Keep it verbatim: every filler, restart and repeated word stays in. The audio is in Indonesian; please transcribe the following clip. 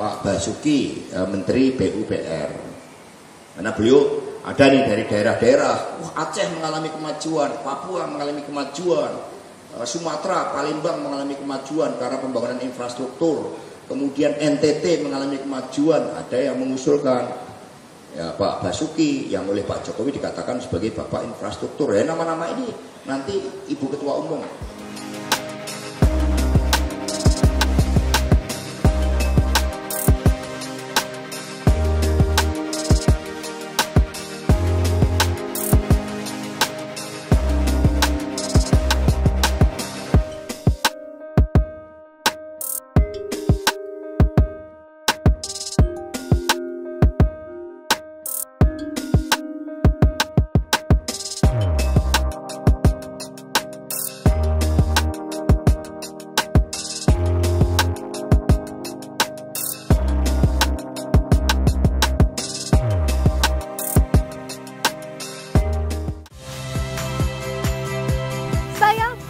Pak Basuki, Menteri P U P R. Karena beliau ada nih dari daerah-daerah, wah Aceh mengalami kemajuan, Papua mengalami kemajuan, Sumatera, Palembang mengalami kemajuan karena pembangunan infrastruktur. Kemudian N T T mengalami kemajuan, ada yang mengusulkan ya Pak Basuki yang oleh Pak Jokowi dikatakan sebagai Bapak Infrastruktur. Ya nama-nama ini nanti Ibu Ketua Umum.